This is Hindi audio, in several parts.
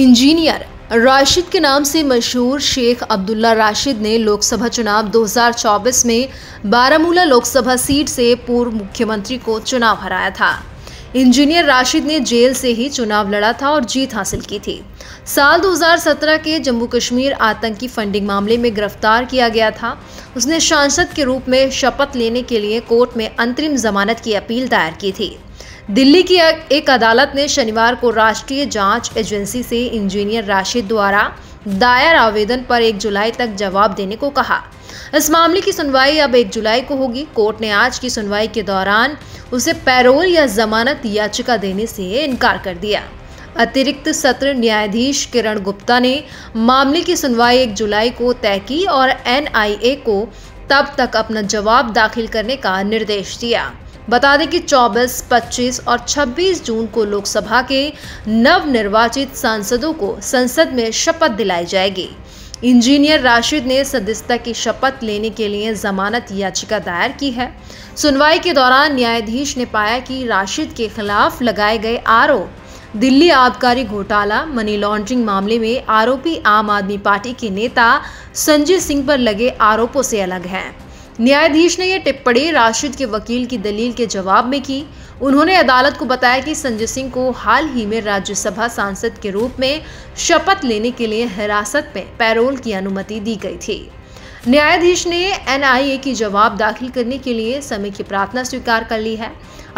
इंजीनियर राशिद के नाम से मशहूर शेख अब्दुल्ला राशिद ने लोकसभा चुनाव 2024 में बारामूला लोकसभा सीट से पूर्व मुख्यमंत्री को चुनाव हराया था। इंजीनियर राशिद ने जेल से ही चुनाव लड़ा था और जीत हासिल की थी। साल 2017 के जम्मू कश्मीर आतंकी फंडिंग मामले में गिरफ्तार किया गया था। उसने सांसद के रूप में शपथ लेने के लिए कोर्ट में अंतरिम जमानत की अपील दायर की थी। दिल्ली की एक अदालत ने शनिवार को राष्ट्रीय जांच एजेंसी से इंजीनियर राशिद द्वारा दायर आवेदन पर 1 जुलाई तक जवाब देने को कहा। इस मामले की सुनवाई अब 1 जुलाई को होगी। कोर्ट ने आज की सुनवाई के दौरान उसे पैरोल या जमानत याचिका देने से इनकार कर दिया। अतिरिक्त सत्र न्यायाधीश किरण गुप्ता ने मामले की सुनवाई 1 जुलाई को तय की और NIA को तब तक अपना जवाब दाखिल करने का निर्देश दिया। बता दें कि 24, 25 और 26 जून को लोकसभा के नवनिर्वाचित सांसदों को संसद में शपथ दिलाई जाएगी। इंजीनियर राशिद ने सदस्यता की शपथ लेने के लिए जमानत याचिका दायर की है। सुनवाई के दौरान न्यायाधीश ने पाया कि राशिद के खिलाफ लगाए गए आरोप दिल्ली आबकारी घोटाला, मनी लॉन्ड्रिंग मामले में आरोपी आम आदमी पार्टी के नेता संजीव सिंह पर लगे आरोपों से अलग हैं। न्यायाधीश ने यह टिप्पणी राशिद के वकील की दलील के जवाब में की। उन्होंने अदालत को बताया कि संजय सिंह को हाल ही में राज्यसभा सांसद के रूप में शपथ लेने के लिए हिरासत में पैरोल की अनुमति दी गई थी। न्यायाधीश ने NIA की जवाब दाखिल करने के लिए समय की प्रार्थना स्वीकार कर ली है।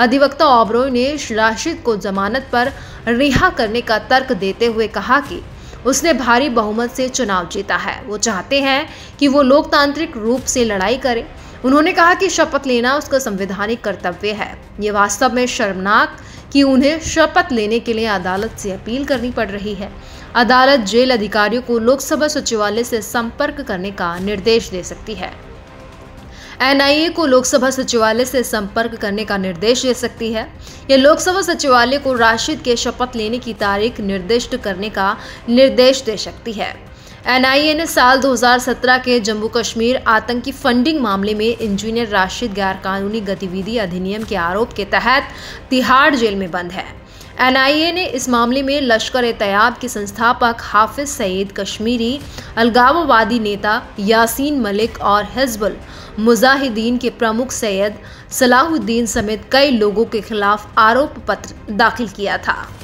अधिवक्ता ओबरॉय ने राशिद को जमानत पर रिहा करने का तर्क देते हुए कहा कि उसने भारी बहुमत से चुनाव जीता है। वो चाहते हैं कि वो लोकतांत्रिक रूप से लड़ाई करे। उन्होंने कहा कि शपथ लेना उसका संवैधानिक कर्तव्य है। ये वास्तव में शर्मनाक कि उन्हें शपथ लेने के लिए अदालत से अपील करनी पड़ रही है। अदालत जेल अधिकारियों को लोकसभा सचिवालय से संपर्क करने का निर्देश दे सकती है। NIA को लोकसभा सचिवालय से संपर्क करने का निर्देश दे सकती है। यह लोकसभा सचिवालय को राशिद के शपथ लेने की तारीख निर्दिष्ट करने का निर्देश दे सकती है। NIA ने साल 2017 के जम्मू कश्मीर आतंकी फंडिंग मामले में इंजीनियर राशिद गैरकानूनी गतिविधि अधिनियम के आरोप के तहत तिहाड़ जेल में बंद है। NIA ने इस मामले में लश्कर-ए-तैयब के संस्थापक हाफिज सईद, कश्मीरी अलगाववादी नेता यासीन मलिक और हिजबुल मुजाहिदीन के प्रमुख सैयद सलाहुद्दीन समेत कई लोगों के खिलाफ आरोप पत्र दाखिल किया था।